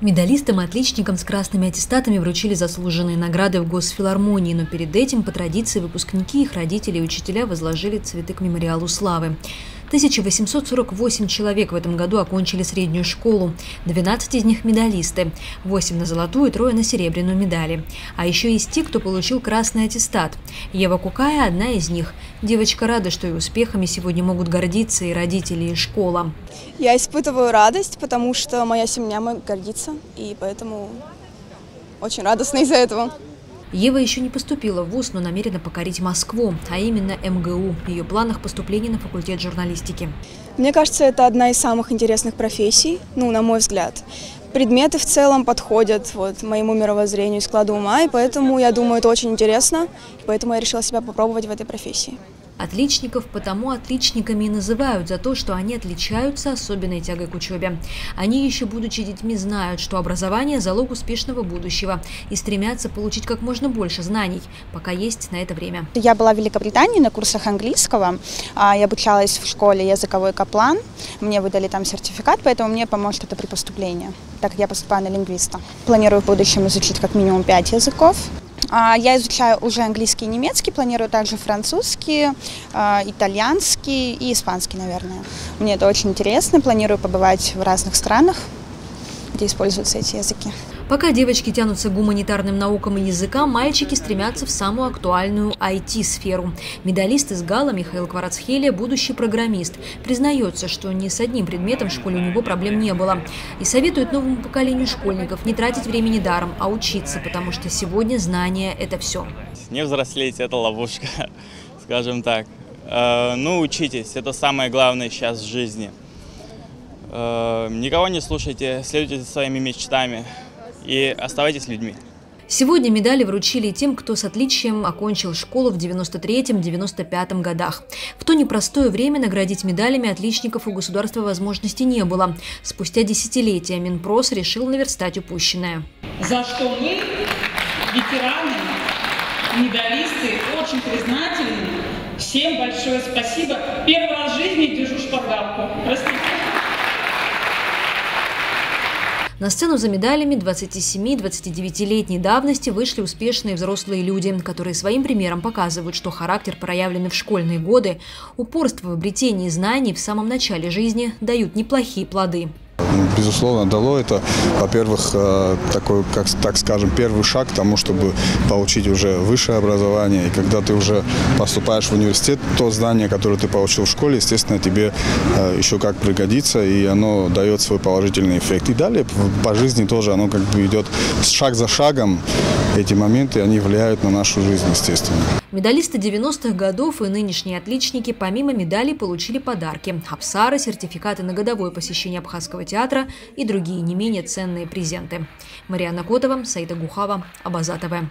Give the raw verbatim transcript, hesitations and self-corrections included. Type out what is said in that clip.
Медалистам и отличникам с красными аттестатами вручили заслуженные награды в Госфилармонии, но перед этим, по традиции, выпускники, их родители и учителя возложили цветы к мемориалу славы. тысяча восемьсот сорок восемь человек в этом году окончили среднюю школу. двенадцать из них – медалисты. восемь на золотую, трое на серебряную медали. А еще есть те, кто получил красный аттестат. Ева Кукая – одна из них. Девочка рада, что и успехами сегодня могут гордиться и родители, и школа. Я испытываю радость, потому что моя семья гордится, и поэтому очень радостна из-за этого. Ева еще не поступила в вуз, но намерена покорить Москву, а именно эм гэ у. В ее планах поступление на факультет журналистики. Мне кажется, это одна из самых интересных профессий, ну, на мой взгляд. Предметы в целом подходят вот, моему мировоззрению и складу ума, и поэтому, я думаю, это очень интересно, поэтому я решила себя попробовать в этой профессии. Отличников потому отличниками и называют за то, что они отличаются особенной тягой к учебе. Они, еще будучи детьми, знают, что образование – залог успешного будущего и стремятся получить как можно больше знаний, пока есть на это время. Я была в Великобритании на курсах английского, я обучалась в школе языковой «Каплан», мне выдали там сертификат, поэтому мне поможет это при поступлении, так как я поступаю на лингвиста. Планирую в будущем изучить как минимум пять языков. Я изучаю уже английский и немецкий, планирую также французский, итальянский и испанский, наверное. Мне это очень интересно, планирую побывать в разных странах, где используются эти языки. Пока девочки тянутся к гуманитарным наукам и языкам, мальчики стремятся в самую актуальную ай ти-сферу. Медалист из Гала Михаил Кварацхелия, будущий программист, признается, что ни с одним предметом в школе у него проблем не было. И советует новому поколению школьников не тратить времени даром, а учиться, потому что сегодня знания – это все. Не взрослеть – это ловушка, скажем так. Ну, учитесь, это самое главное сейчас в жизни. Никого не слушайте, следуйте за своими мечтами. И оставайтесь людьми. Сегодня медали вручили тем, кто с отличием окончил школу в девяносто третьем — девяносто пятом годах. В то непростое время наградить медалями отличников у государства возможности не было. Спустя десятилетия Минпрос решил наверстать упущенное. За что мы, ветераны, медалисты, очень признательны. Всем большое спасибо. Первый раз в жизни держу шпаргалку. Простите. На сцену за медалями двадцати семи — двадцати девятилетней давности вышли успешные взрослые люди, которые своим примером показывают, что характер, проявленный в школьные годы, упорство в обретении знаний в самом начале жизни дают неплохие плоды. Безусловно, дало это, во-первых, такой, как, так скажем, первый шаг к тому, чтобы получить уже высшее образование. И когда ты уже поступаешь в университет, то знание, которое ты получил в школе, естественно, тебе еще как пригодится, и оно дает свой положительный эффект. И далее по жизни тоже оно как бы идет шаг за шагом. Эти моменты, они влияют на нашу жизнь, естественно. Медалисты девяностых годов и нынешние отличники помимо медалей получили подарки – абсары, сертификаты на годовое посещение Абхазского театра и другие не менее ценные презенты. Марьяна Котова, Саида Гухава, Абазатова.